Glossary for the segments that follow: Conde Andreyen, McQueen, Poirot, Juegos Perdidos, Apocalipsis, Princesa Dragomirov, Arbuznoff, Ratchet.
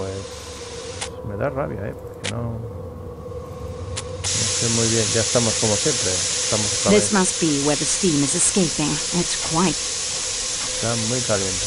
pues me da rabia, porque no sé muy bien. Ya estamos como siempre, estamos otra vez. This must be where the steam is escaping. It's quite. Está muy caliente.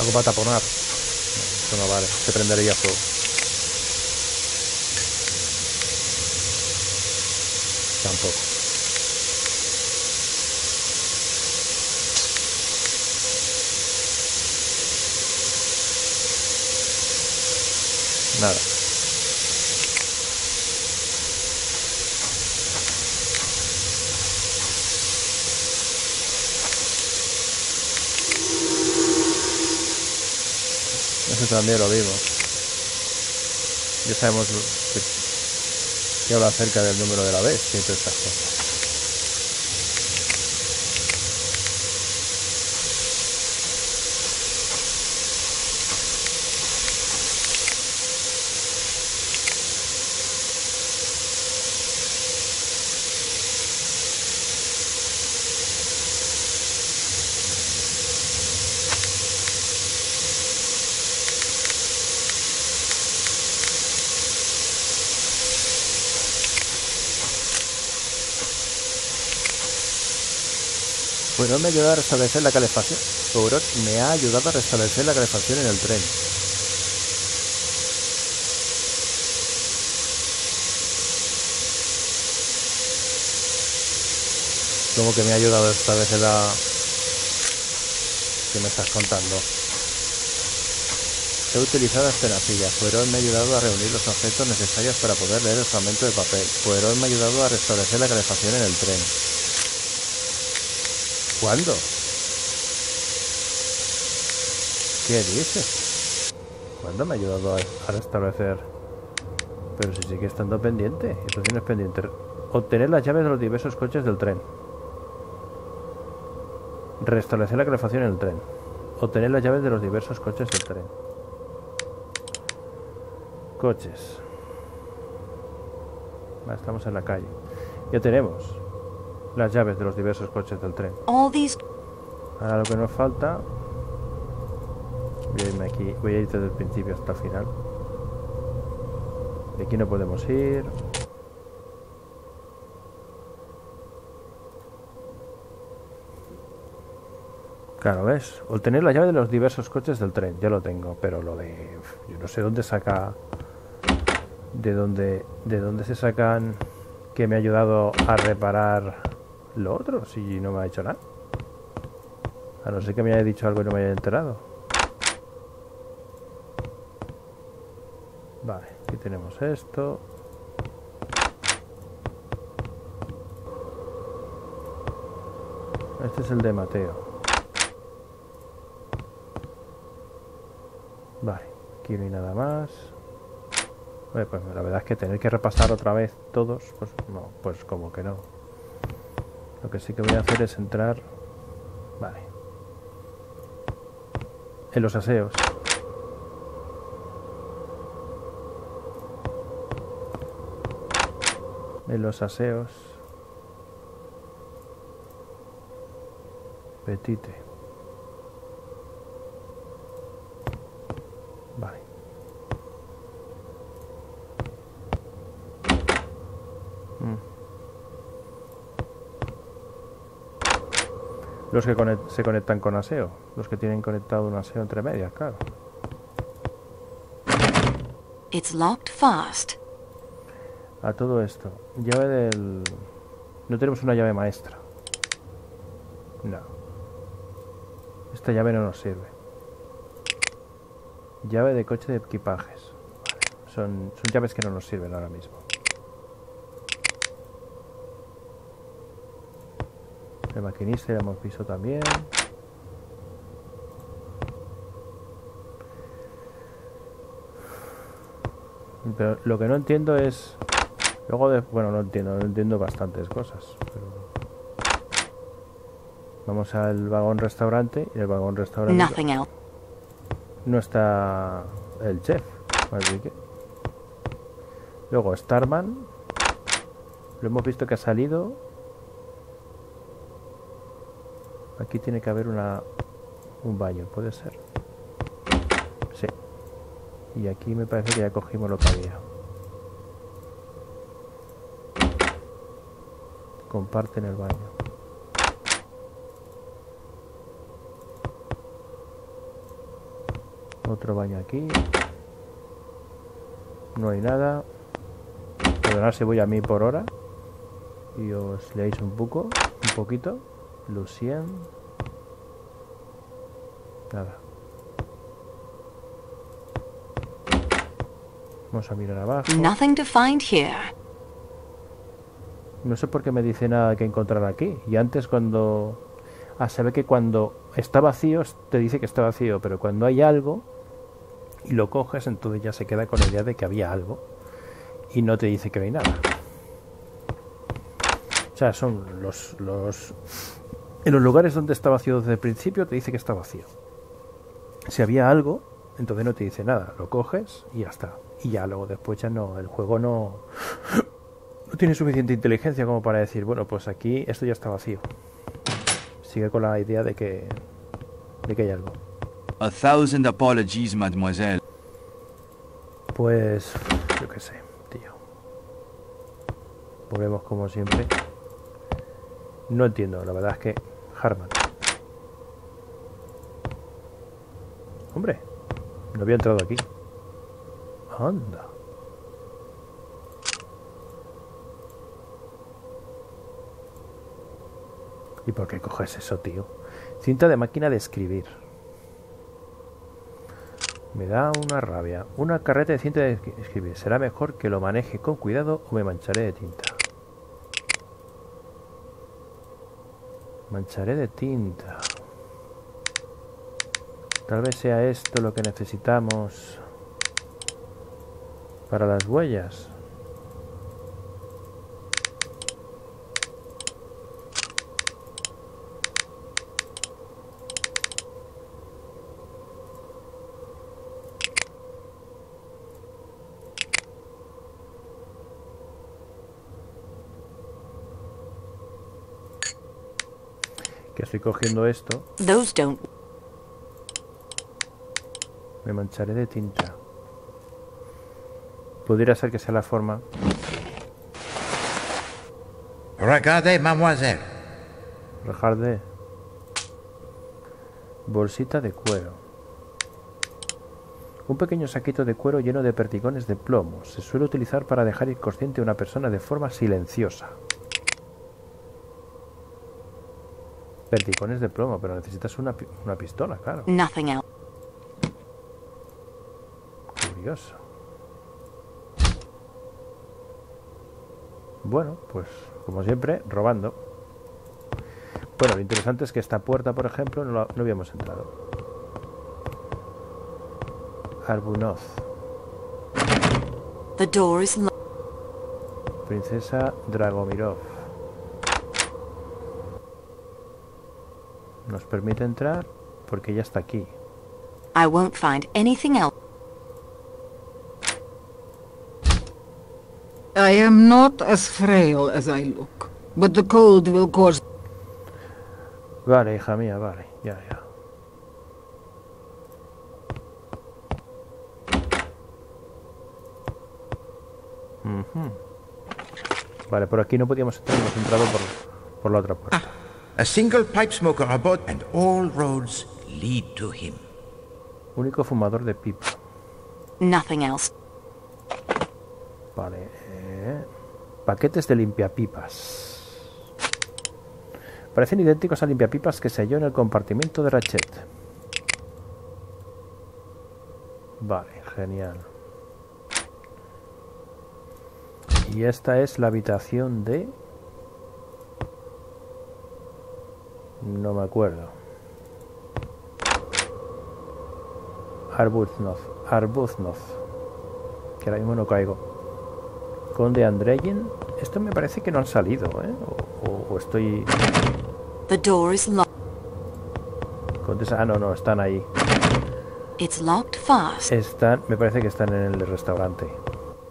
Algo para taponar. Esto no vale, se prendería fuego. Tampoco. Nada. También lo vimos. Ya sabemos que habla acerca del número de la bestia y todas estas cosas. Poirot me ayudó a restablecer la calefacción. Poirot me ha ayudado a restablecer la calefacción en el tren. ¿Cómo que me ha ayudado a restablecer la...? ¿Qué me estás contando? He utilizado tenacillas. Poirot me ha ayudado a reunir los objetos necesarios para poder leer el fragmento de papel. Poirot me ha ayudado a restablecer la calefacción en el tren. ¿Cuándo? ¿Qué dices? ¿Cuándo me ha ayudado a restablecer? Pero si sigue estando pendiente. Instrucciones pendientes. Obtener las llaves de los diversos coches del tren. Restablecer la calefacción en el tren. Obtener las llaves de los diversos coches del tren. Coches. Vale, estamos en la calle. Ya tenemos las llaves de los diversos coches del tren. Ahora lo que nos falta... Voy a irme aquí. Voy a ir desde el principio hasta el final. De aquí no podemos ir. Claro, ¿ves? Obtener la llave de los diversos coches del tren. Ya lo tengo. Pero lo de... Yo no sé dónde saca... De dónde se sacan... Que me ha ayudado a reparar... Lo otro, si no me ha hecho nada. A no ser que me haya dicho algo y no me haya enterado. Vale, aquí tenemos esto. Este es el de Mateo. Vale, aquí no hay nada más. Oye, pues la verdad es que tener que repasar otra vez todos, pues no, pues como que no. Lo que sí que voy a hacer es entrar, vale, en los aseos. En los aseos. Petite. Vale. Los que se conectan con aseo. Los que tienen conectado un aseo entre medias, claro. It's locked fast. A todo esto. Llave del... No tenemos una llave maestra. No. Esta llave no nos sirve. Llave de coche de equipajes. Vale. Son llaves que no nos sirven ahora mismo. El maquinista ya hemos visto también. Pero lo que no entiendo es... Luego de... Bueno, no entiendo bastantes cosas. Pero... Vamos al vagón restaurante y el vagón restaurante no está el chef, así que... Luego Starman, lo hemos visto que ha salido. Aquí tiene que haber un baño, puede ser. Sí. Y aquí me parece que ya cogimos lo que había. Comparten el baño. Otro baño aquí. No hay nada. Perdonad si voy a mí por hora y os leáis un poquito. Lucien. Nada. Vamos a mirar abajo. Nothing to find here. No sé por qué me dice nada que encontrar aquí. Y antes cuando... Ah, se ve que cuando está vacío te dice que está vacío, pero cuando hay algo y lo coges, entonces ya se queda con la idea de que había algo y no te dice que no hay nada. O sea, son los... En los lugares donde está vacío desde el principio te dice que está vacío. Si había algo, entonces no te dice nada. Lo coges y ya está. Y ya luego después ya no... El juego no... No tiene suficiente inteligencia como para decir, bueno, pues aquí esto ya está vacío. Sigue con la idea de que hay algo. 1000 apologies, mademoiselle. Pues yo qué sé, tío. Volvemos como siempre. No entiendo, la verdad es que Harman. Hombre, no había entrado aquí. Anda. ¿Y por qué coges eso, tío? Cinta de máquina de escribir. Me da una rabia. Una carreta de cinta de escribir. Será mejor que lo maneje con cuidado o me mancharé de tinta. Mancharé de tinta. Tal vez sea esto lo que necesitamos para las huellas. Estoy cogiendo esto. Me mancharé de tinta. Pudiera ser que sea la forma. Regardez, mademoiselle. Regardez. Bolsita de cuero. Un pequeño saquito de cuero lleno de perdigones de plomo. Se suele utilizar para dejar inconsciente a una persona de forma silenciosa. Perdigones de plomo, pero necesitas una pistola, claro. Curioso. Bueno, pues como siempre, robando. Bueno, lo interesante es que esta puerta, por ejemplo, no habíamos entrado. Arbuznoff. Princesa Dragomirov. Nos permite entrar porque ya está aquí. I won't find anything else. I am not as frail as I look, but the cold will cause. Vale, hija mía, vale, ya. Vale, por aquí no podíamos entrar, hemos entrado por la otra puerta. A single pipe smoker aboard and all roads lead to him. Único fumador de pipa. Nothing else. Vale. Paquetes de limpiapipas. Parecen idénticos a limpiapipas que se halló en el compartimento de Ratchet. Vale, genial. Y esta es la habitación de... No me acuerdo. Arbuznoff. Que ahora mismo no caigo. Conde Andreyen. Esto me parece que no han salido, ¿eh? O estoy... Contesa. Ah, no, no, están ahí. It's locked fast. Están, me parece que están en el restaurante.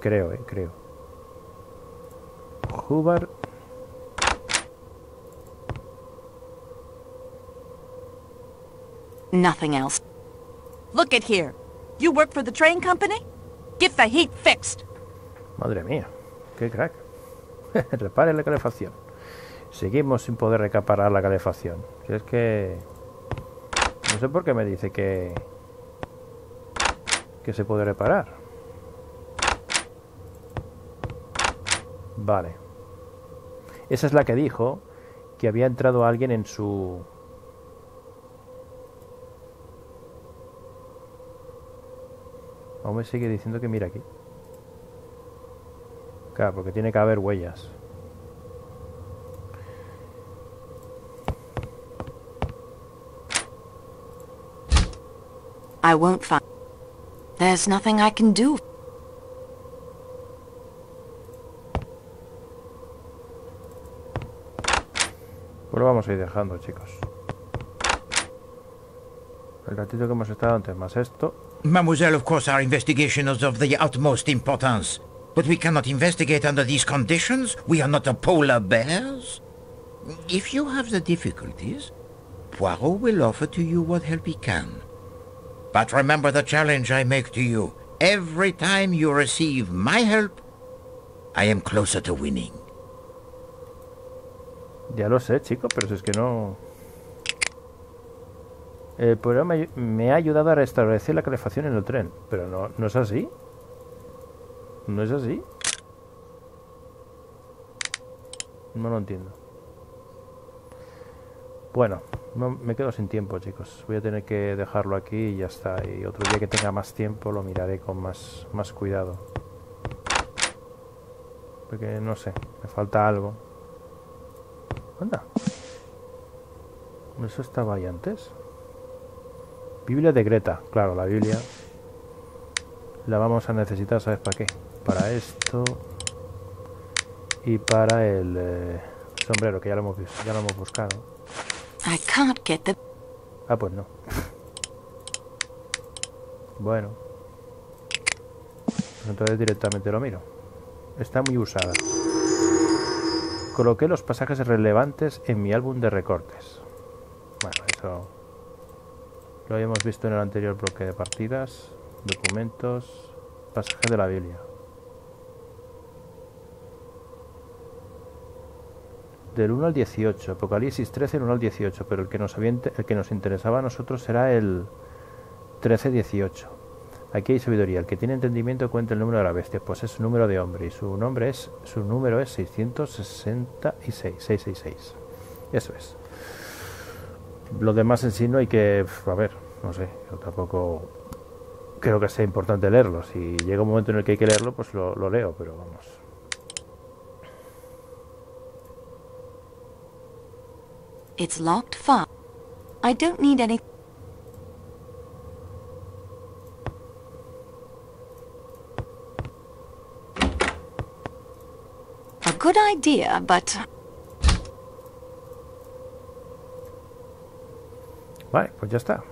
Creo, creo. Hubbard. Nothing else. Look at here. You work for the train company? Get the heat fixed. Madre mía, qué crack. Repare la calefacción. Seguimos sin poder recaparar la calefacción. Si es que... no sé por qué me dice que... que se puede reparar. Vale. Esa es la que dijo que había entrado alguien en su... aún me sigue diciendo que mira aquí. Claro, porque tiene que haber huellas. I won't find. There's nothing I can do. Pues lo vamos a ir dejando, chicos. El ratito que hemos estado antes, más esto. Mademoiselle, of course, our investigation is of the utmost importance. But we cannot investigate under these conditions. We are not a polar bears. If you have the difficulties, Poirot will offer to you what help he can. But remember the challenge I make to you. Every time you receive my help, I am closer to winning. Ya lo sé, chico, pero si es que no... El programa me ha ayudado a restablecer la calefacción en el tren. Pero no, no es así. ¿No es así? No lo entiendo. Bueno, no, me quedo sin tiempo, chicos. Voy a tener que dejarlo aquí y ya está. Y otro día que tenga más tiempo lo miraré con más cuidado. Porque no sé, me falta algo. Anda. ¿Eso estaba ahí antes? Biblia de Greta, claro, la Biblia la vamos a necesitar, ¿sabes para qué? Para esto y para el sombrero, que ya lo hemos visto, ya lo hemos buscado. Ah, pues no. Bueno. Pues entonces directamente lo miro. Está muy usada. Coloqué los pasajes relevantes en mi álbum de recortes. Bueno, eso... lo habíamos visto en el anterior bloque de partidas, documentos, pasaje de la Biblia. Del 1 al 18, Apocalipsis 13, 1 al 18, pero el que nos interesaba a nosotros será el 13-18. Aquí hay sabiduría. El que tiene entendimiento cuenta el número de la bestia, pues es su número de hombre, y su número es 666, 666. Eso es. Lo demás en sí no hay que... a ver, no sé, yo tampoco creo que sea importante leerlo. Si llega un momento en el que hay que leerlo, pues lo leo, pero vamos. It's locked fast. I don't need any... A good idea, but... Vale, pues ya está.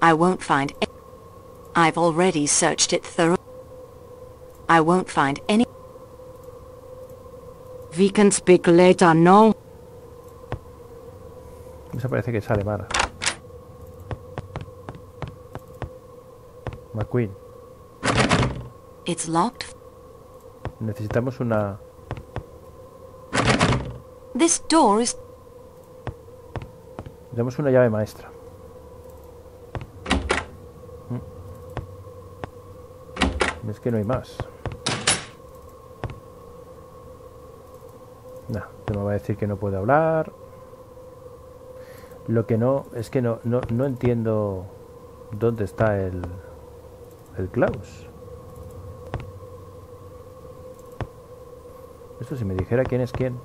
I won't find any. I've already searched it thoroughly. I won't find any. We can speak later, no? Esa parece que es alemana. McQueen. It's locked. Necesitamos una... This door is... Tenemos una llave maestra. Es que no hay más. No, te me va a decir que no puedo hablar. Lo que no... es que no entiendo dónde está el Klaus. Esto si me dijera quién es quién.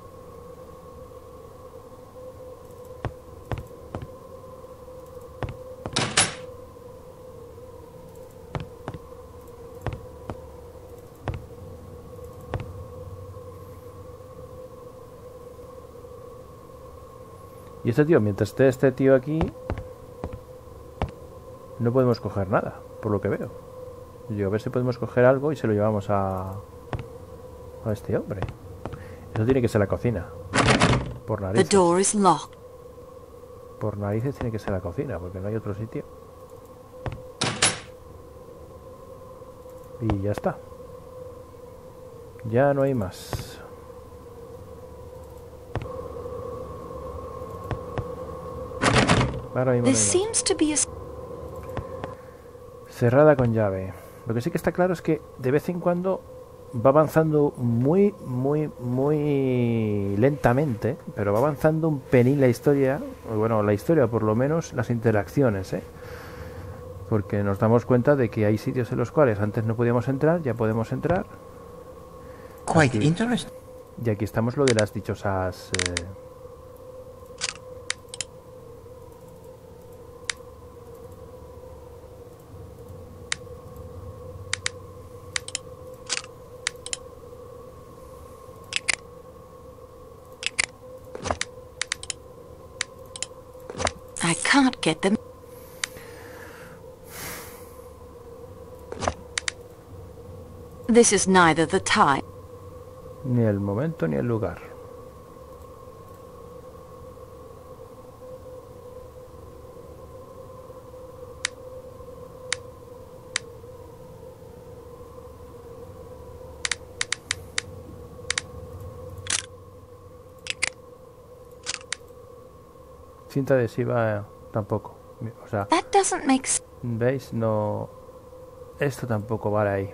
Y este tío, mientras esté este tío aquí, no podemos coger nada, por lo que veo. Yo a ver si podemos coger algo y se lo llevamos a este hombre. Eso tiene que ser la cocina. Por narices. The door is locked. Por narices tiene que ser la cocina, porque no hay otro sitio. Y ya está. Ya no hay más. Ahora mismo no hay más. Cerrada con llave. Lo que sí que está claro es que de vez en cuando va avanzando muy lentamente, pero va avanzando un pelín la historia, bueno, la historia por lo menos, las interacciones, ¿eh? Porque nos damos cuenta de que hay sitios en los cuales antes no podíamos entrar, ya podemos entrar. Quite interesting. Y aquí estamos lo de las dichosas... I can't get them. This is neither the time. Ni el momento ni el lugar. Cinta adhesiva tampoco. O sea, ¿veis? No. Esto tampoco vale ahí.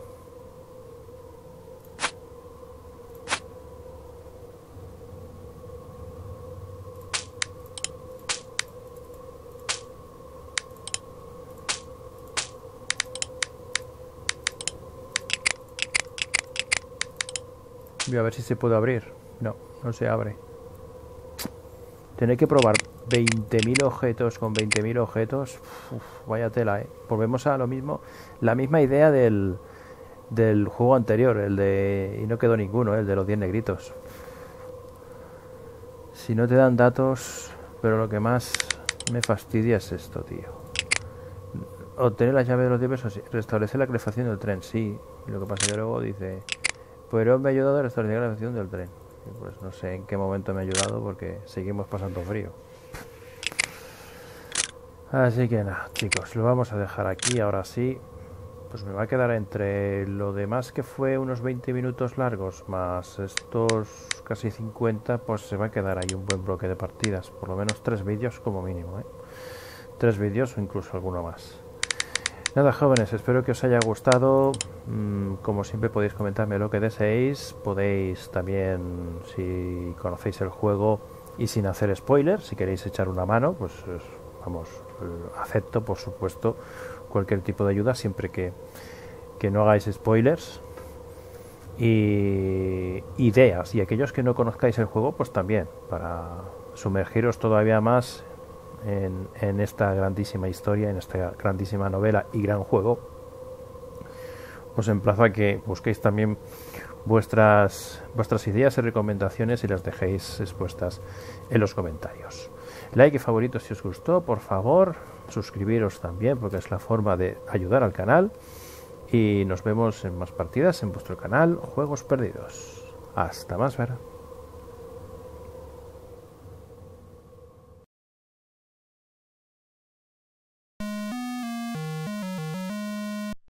Voy a ver si se puede abrir. No, no se abre. Tener que probar 20.000 objetos con 20.000 objetos. Uf, vaya tela, ¿eh? Volvemos a lo mismo. La misma idea del juego anterior. El de... Y no quedó ninguno, ¿eh? El de los 10 negritos. Si no te dan datos... Pero lo que más me fastidia es esto, tío. Obtener la llave de los 10 pesos. Restablecer la calefacción del tren. Sí. Y lo que pasa es que luego dice... Pero me ha ayudado a restablecer la estación del tren. Pues no sé en qué momento me ha ayudado porque seguimos pasando frío. Así que nada, chicos, lo vamos a dejar aquí. Ahora sí, pues me va a quedar entre lo demás que fue unos 20 minutos largos más estos casi 50, pues se va a quedar ahí un buen bloque de partidas. Por lo menos 3 vídeos como mínimo, ¿eh? 3 vídeos o incluso alguno más. Nada, jóvenes, espero que os haya gustado. Como siempre podéis comentarme lo que deseéis. Podéis también, si conocéis el juego y sin hacer spoilers, si queréis echar una mano, pues vamos, acepto por supuesto cualquier tipo de ayuda siempre que no hagáis spoilers. Y ideas, y aquellos que no conozcáis el juego, pues también, para sumergiros todavía más en esta grandísima historia, en esta grandísima novela y gran juego. Os emplazo a que busquéis también vuestras ideas y recomendaciones y las dejéis expuestas en los comentarios. Like y favorito si os gustó, por favor. Suscribiros también porque es la forma de ayudar al canal. Y nos vemos en más partidas en vuestro canal Juegos Perdidos. Hasta más ver.